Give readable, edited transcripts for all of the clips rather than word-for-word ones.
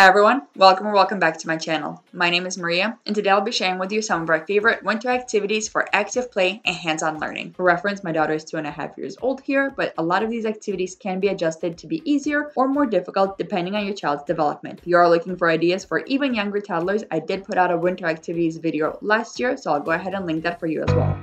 Hi everyone, welcome back to my channel. My name is Maria and today I'll be sharing with you some of our favorite winter activities for active play and hands-on learning. For reference, my daughter is 2.5 years old here, but a lot of these activities can be adjusted to be easier or more difficult depending on your child's development. If you are looking for ideas for even younger toddlers, I did put out a winter activities video last year, so I'll go ahead and link that for you as well.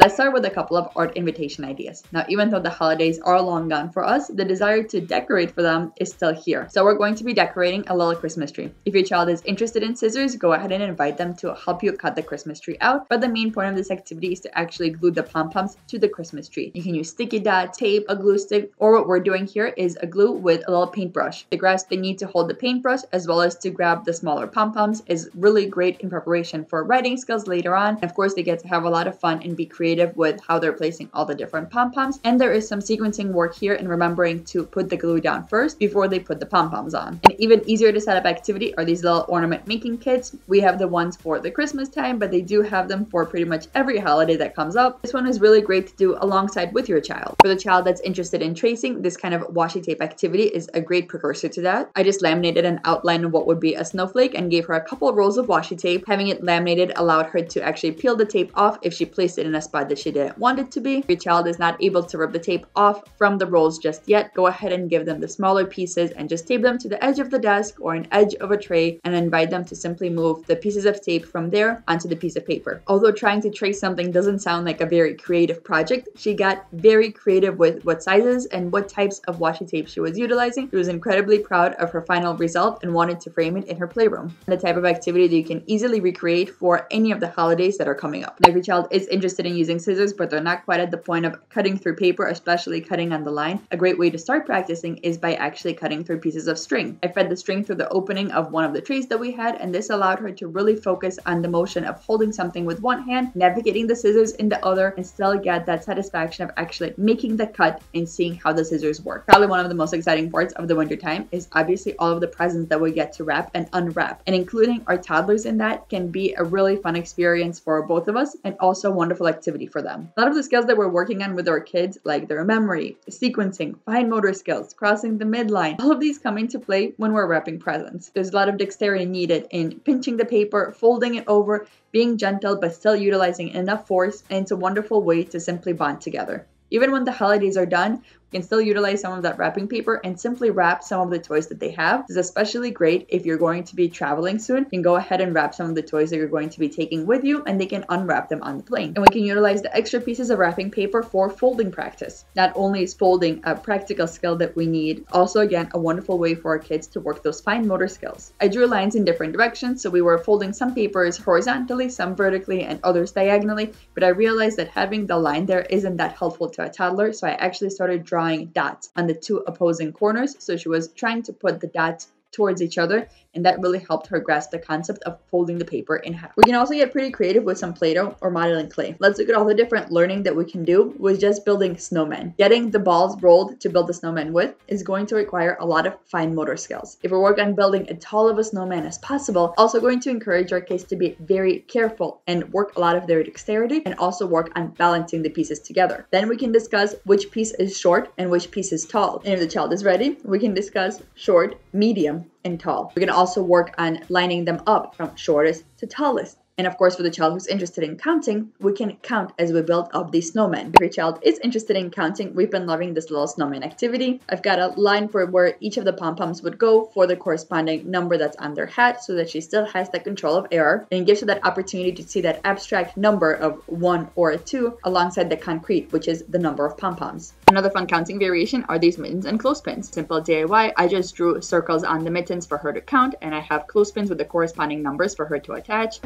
Let's start with a couple of art invitation ideas. Now, even though the holidays are long gone for us, the desire to decorate for them is still here. So we're going to be decorating a little Christmas tree. If your child is interested in scissors, go ahead and invite them to help you cut the Christmas tree out. But the main point of this activity is to actually glue the pom-poms to the Christmas tree. You can use sticky dot, tape, a glue stick, or what we're doing here is a glue with a little paintbrush. The grasp they need to hold the paintbrush as well as to grab the smaller pom-poms is really great in preparation for writing skills later on. And of course, they get to have a lot of fun and be creative with how they're placing all the different pom-poms, and there is some sequencing work here in remembering to put the glue down first before they put the pom-poms on. An even easier to set up activity are these little ornament making kits. We have the ones for the Christmas time, but they do have them for pretty much every holiday that comes up. This one is really great to do alongside with your child. For the child that's interested in tracing, this kind of washi tape activity is a great precursor to that. I just laminated an outline of what would be a snowflake and gave her a couple rolls of washi tape. Having it laminated allowed her to actually peel the tape off if she placed it in a spot that she didn't want it to be. If your child is not able to rip the tape off from the rolls just yet, go ahead and give them the smaller pieces and just tape them to the edge of the desk or an edge of a tray and invite them to simply move the pieces of tape from there onto the piece of paper. Although trying to trace something doesn't sound like a very creative project, she got very creative with what sizes and what types of washi tape she was utilizing. She was incredibly proud of her final result and wanted to frame it in her playroom. The type of activity that you can easily recreate for any of the holidays that are coming up. Now, if your child is interested in using scissors but they're not quite at the point of cutting through paper, especially cutting on the line, a great way to start practicing is by actually cutting through pieces of string. I fed the string through the opening of one of the trays that we had, and this allowed her to really focus on the motion of holding something with one hand, navigating the scissors in the other, and still get that satisfaction of actually making the cut and seeing how the scissors work. Probably one of the most exciting parts of the winter time is obviously all of the presents that we get to wrap and unwrap, and including our toddlers in that can be a really fun experience for both of us and also wonderful activity for them. A lot of the skills that we're working on with our kids, like their memory, sequencing, fine motor skills, crossing the midline, all of these come into play when we're wrapping presents. There's a lot of dexterity needed in pinching the paper, folding it over, being gentle but still utilizing enough force, and it's a wonderful way to simply bond together. Even when the holidays are done, you can still utilize some of that wrapping paper and simply wrap some of the toys that they have. This is especially great if you're going to be traveling soon. You can go ahead and wrap some of the toys that you're going to be taking with you, and they can unwrap them on the plane. And we can utilize the extra pieces of wrapping paper for folding practice. Not only is folding a practical skill that we need, also again, a wonderful way for our kids to work those fine motor skills. I drew lines in different directions, so we were folding some papers horizontally, some vertically, and others diagonally, but I realized that having the line there isn't that helpful to a toddler, so I actually started drawing dots on the two opposing corners. So she was trying to put the dots towards each other, and that really helped her grasp the concept of folding the paper in half. We can also get pretty creative with some Play-Doh or modeling clay. Let's look at all the different learning that we can do with just building snowmen. Getting the balls rolled to build the snowman with is going to require a lot of fine motor skills. If we work on building as tall of a snowman as possible, also going to encourage our kids to be very careful and work a lot of their dexterity and also work on balancing the pieces together. Then we can discuss which piece is short and which piece is tall. And if the child is ready, we can discuss short, medium, and tall. We can also work on lining them up from shortest to tallest. And of course, for the child who's interested in counting, we can count as we build up these snowmen. If your child is interested in counting, we've been loving this little snowman activity. I've got a line for where each of the pom-poms would go for the corresponding number that's on their hat so that she still has that control of error, and it gives her that opportunity to see that abstract number of 1 or 2 alongside the concrete, which is the number of pom-poms. Another fun counting variation are these mittens and clothespins. Simple DIY, I just drew circles on the mittens for her to count, and I have clothespins with the corresponding numbers for her to attach.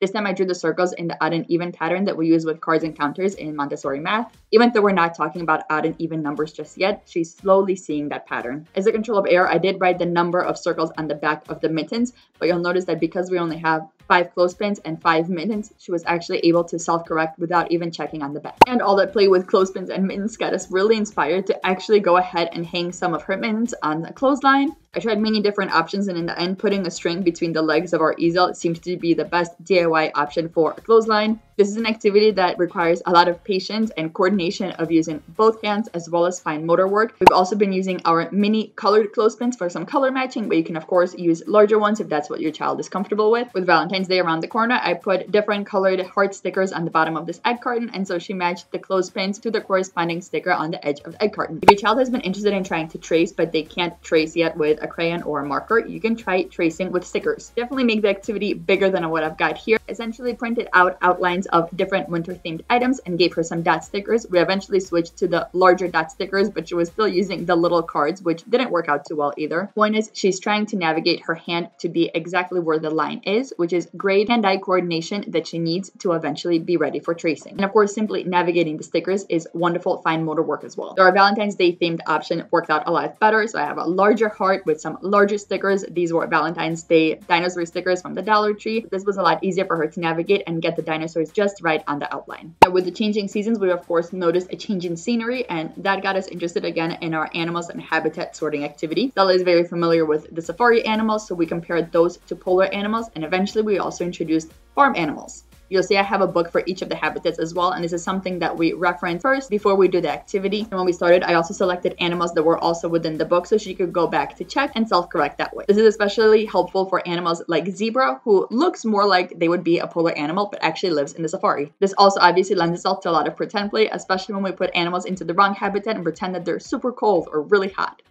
This time I drew the circles in the odd and even pattern that we use with cards and counters in Montessori math. Even though we're not talking about odd and even numbers just yet, she's slowly seeing that pattern. As a control of error, I did write the number of circles on the back of the mittens, but you'll notice that because we only have 5 clothespins and 5 mittens, she was actually able to self-correct without even checking on the back. And all that play with clothespins and mittens got us really inspired to actually go ahead and hang some of her mittens on the clothesline. I tried many different options, and in the end, putting a string between the legs of our easel seemed to be the best DIY option for a clothesline. This is an activity that requires a lot of patience and coordination of using both hands as well as fine motor work. We've also been using our mini colored clothespins for some color matching, but you can of course use larger ones if that's what your child is comfortable with. With Valentine's Day around the corner, I put different colored heart stickers on the bottom of this egg carton, and so she matched the clothespins to the corresponding sticker on the edge of the egg carton. If your child has been interested in trying to trace, but they can't trace yet with a crayon or a marker, you can try tracing with stickers. Definitely make the activity bigger than what I've got here. Essentially printed out outlines of different winter themed items and gave her some dot stickers. We eventually switched to the larger dot stickers, but she was still using the little cards, which didn't work out too well either. Point is, she's trying to navigate her hand to be exactly where the line is, which is great hand-eye coordination that she needs to eventually be ready for tracing. And of course, simply navigating the stickers is wonderful fine motor work as well. So our Valentine's Day themed option worked out a lot better. So I have a larger heart with some larger stickers. These were Valentine's Day dinosaur stickers from the Dollar Tree. This was a lot easier for her to navigate and get the dinosaurs just right on the outline. Now, with the changing seasons, we of course noticed a change in scenery, and that got us interested again in our animals and habitat sorting activity. Stella is very familiar with the safari animals, so we compared those to polar animals, and eventually we also introduced farm animals. You'll see I have a book for each of the habitats as well, and this is something that we reference first before we do the activity. And when we started, I also selected animals that were also within the book so she could go back to check and self-correct that way. This is especially helpful for animals like zebra, who looks more like they would be a polar animal but actually lives in the safari. This also obviously lends itself to a lot of pretend play, especially when we put animals into the wrong habitat and pretend that they're super cold or really hot.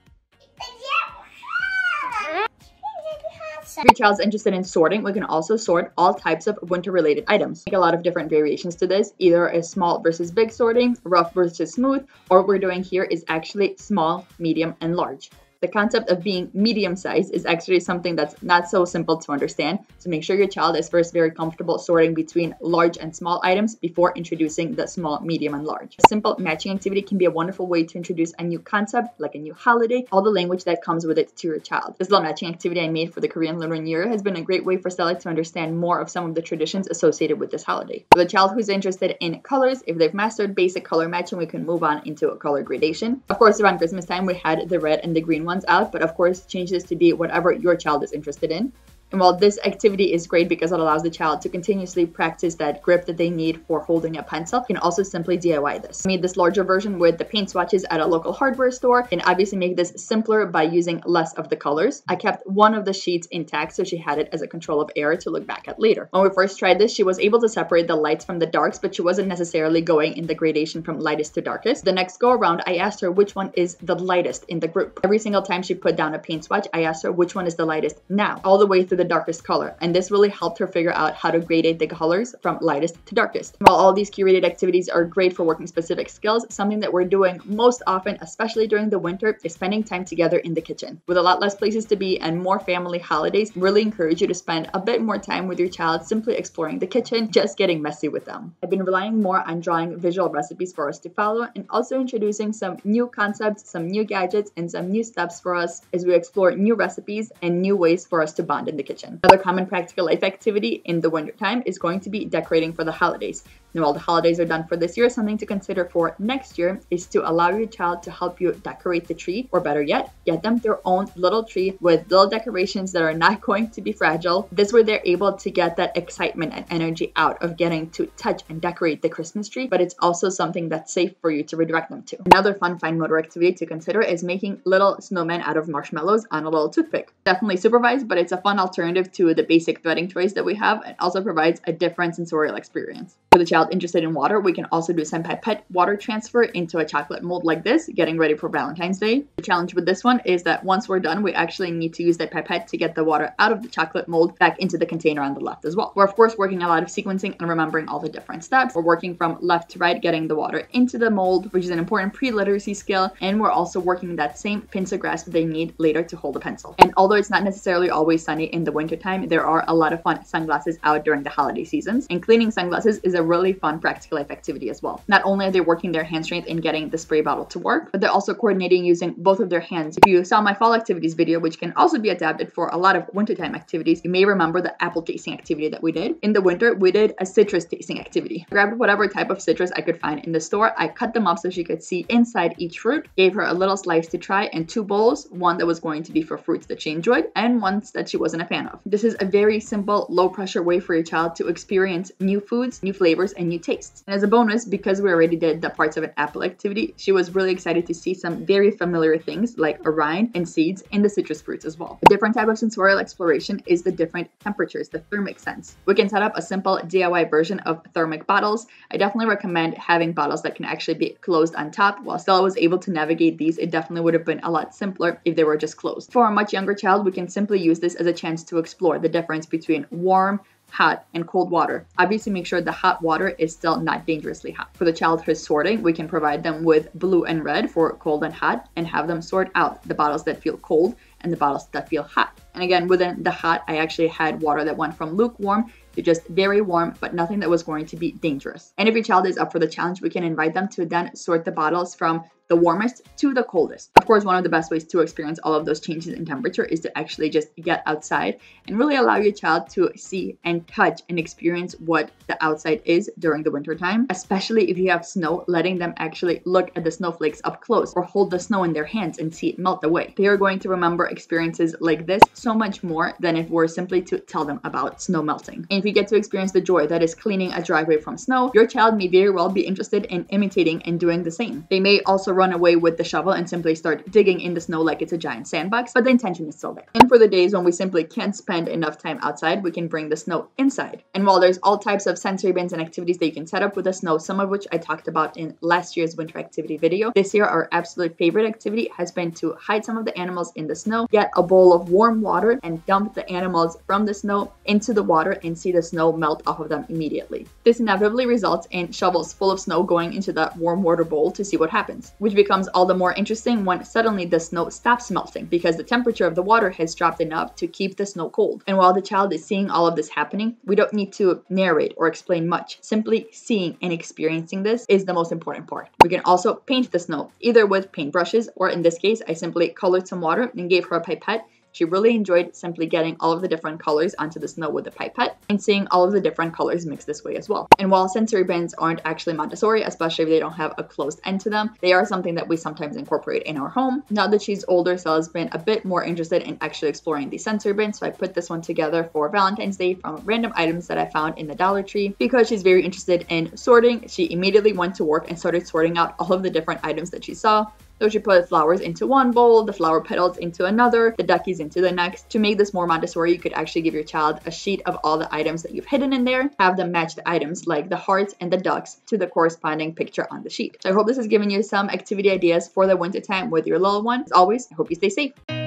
If your child's interested in sorting, we can also sort all types of winter-related items. Make a lot of different variations to this, either a small versus big sorting, rough versus smooth, or what we're doing here is actually small, medium, and large. The concept of being medium-sized is actually something that's not so simple to understand, so make sure your child is first very comfortable sorting between large and small items before introducing the small, medium, and large. A simple matching activity can be a wonderful way to introduce a new concept, like a new holiday, all the language that comes with it to your child. This little matching activity I made for the Korean Lunar New Year has been a great way for Stella to understand more of some of the traditions associated with this holiday. For the child who's interested in colors, if they've mastered basic color matching, we can move on into a color gradation. Of course, around Christmas time, we had the red and the green ones out, but of course change this to be whatever your child is interested in. And while this activity is great because it allows the child to continuously practice that grip that they need for holding a pencil, you can also simply DIY this. I made this larger version with the paint swatches at a local hardware store, and obviously make this simpler by using less of the colors. I kept one of the sheets intact so she had it as a control of error to look back at later. When we first tried this, she was able to separate the lights from the darks, but she wasn't necessarily going in the gradation from lightest to darkest. The next go around, I asked her which one is the lightest in the group. Every single time she put down a paint swatch, I asked her which one is the lightest now, all the way through the darkest color, and this really helped her figure out how to grade the colors from lightest to darkest. While all these curated activities are great for working specific skills, something that we're doing most often, especially during the winter, is spending time together in the kitchen. With a lot less places to be and more family holidays, really encourage you to spend a bit more time with your child simply exploring the kitchen, just getting messy with them. I've been relying more on drawing visual recipes for us to follow, and also introducing some new concepts, some new gadgets, and some new steps for us as we explore new recipes and new ways for us to bond in the kitchen. Another common practical life activity in the wintertime is going to be decorating for the holidays. Now, while the holidays are done for this year, something to consider for next year is to allow your child to help you decorate the tree, or better yet, get them their own little tree with little decorations that are not going to be fragile. This way they're able to get that excitement and energy out of getting to touch and decorate the Christmas tree, but it's also something that's safe for you to redirect them to. Another fun fine motor activity to consider is making little snowmen out of marshmallows on a little toothpick. Definitely supervised, but it's a fun alternative to the basic threading toys that we have, and also provides a different sensorial experience. For the child interested in water, we can also do some pipette water transfer into a chocolate mold like this, getting ready for Valentine's Day. The challenge with this one is that once we're done, we actually need to use that pipette to get the water out of the chocolate mold back into the container on the left as well. We're of course working a lot of sequencing and remembering all the different steps. We're working from left to right, getting the water into the mold, which is an important pre-literacy skill, and we're also working that same pincer grasp they need later to hold a pencil. And although it's not necessarily always sunny in the wintertime, there are a lot of fun sunglasses out during the holiday seasons, and cleaning sunglasses is a really fun practical life activity as well. Not only are they working their hand strength in getting the spray bottle to work, but they're also coordinating using both of their hands. If you saw my fall activities video, which can also be adapted for a lot of wintertime activities, you may remember the apple tasting activity that we did. In the winter, we did a citrus tasting activity. I grabbed whatever type of citrus I could find in the store. I cut them up so she could see inside each fruit, gave her a little slice to try, and two bowls, one that was going to be for fruits that she enjoyed and ones that she wasn't a fan of. This is a very simple, low pressure way for your child to experience new foods, new flavors, flavors and new tastes. And as a bonus, because we already did the parts of an apple activity, she was really excited to see some very familiar things like rind and seeds and the citrus fruits as well. A different type of sensorial exploration is the different temperatures, the thermic sense. We can set up a simple DIY version of thermic bottles. I definitely recommend having bottles that can actually be closed on top. While Stella was able to navigate these, it definitely would have been a lot simpler if they were just closed. For a much younger child, we can simply use this as a chance to explore the difference between warm, hot and cold water. Obviously, make sure the hot water is still not dangerously hot. For the child who's sorting, we can provide them with blue and red for cold and hot and have them sort out the bottles that feel cold and the bottles that feel hot. And again, within the hot, I actually had water that went from lukewarm to just very warm, but nothing that was going to be dangerous. And if your child is up for the challenge, we can invite them to then sort the bottles from the warmest to the coldest. Of course, one of the best ways to experience all of those changes in temperature is to actually just get outside and really allow your child to see and touch and experience what the outside is during the winter time, especially if you have snow, letting them actually look at the snowflakes up close or hold the snow in their hands and see it melt away. They are going to remember experiences like this so much more than if we're simply to tell them about snow melting. And if you get to experience the joy that is cleaning a driveway from snow, your child may very well be interested in imitating and doing the same. They may also run away with the shovel and simply start digging in the snow like it's a giant sandbox, but the intention is still there. And for the days when we simply can't spend enough time outside, we can bring the snow inside. And while there's all types of sensory bins and activities that you can set up with the snow, some of which I talked about in last year's winter activity video, this year our absolute favorite activity has been to hide some of the animals in the snow, get a bowl of warm water and dump the animals from the snow into the water and see the snow melt off of them immediately. This inevitably results in shovels full of snow going into that warm water bowl to see what happens, which becomes all the more interesting when suddenly the snow stops melting because the temperature of the water has dropped enough to keep the snow cold. And while the child is seeing all of this happening, we don't need to narrate or explain much. Simply seeing and experiencing this is the most important part. We can also paint the snow, either with paintbrushes or in this case, I simply colored some water and gave her a pipette. She really enjoyed simply getting all of the different colors onto the snow with the pipette and seeing all of the different colors mixed this way as well. And while sensory bins aren't actually Montessori, especially if they don't have a closed end to them, they are something that we sometimes incorporate in our home. Now that she's older, Stella's been a bit more interested in actually exploring the sensory bin, so I put this one together for Valentine's Day from random items that I found in the Dollar Tree. Because she's very interested in sorting, she immediately went to work and started sorting out all of the different items that she saw. So she put flowers into one bowl, the flower petals into another, the duckies into the next. To make this more Montessori, you could actually give your child a sheet of all the items that you've hidden in there, have them match the items like the hearts and the ducks to the corresponding picture on the sheet. So I hope this has given you some activity ideas for the wintertime with your little one. As always, I hope you stay safe.